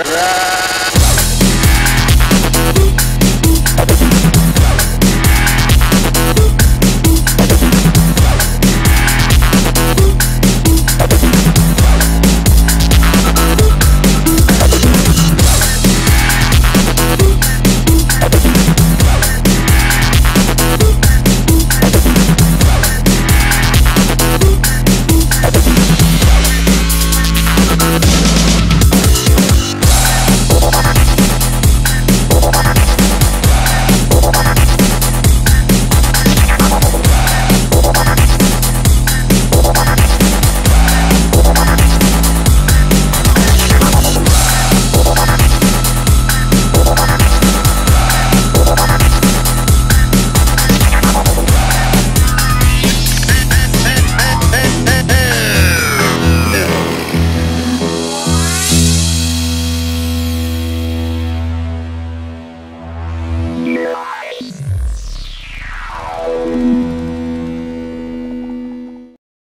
Right.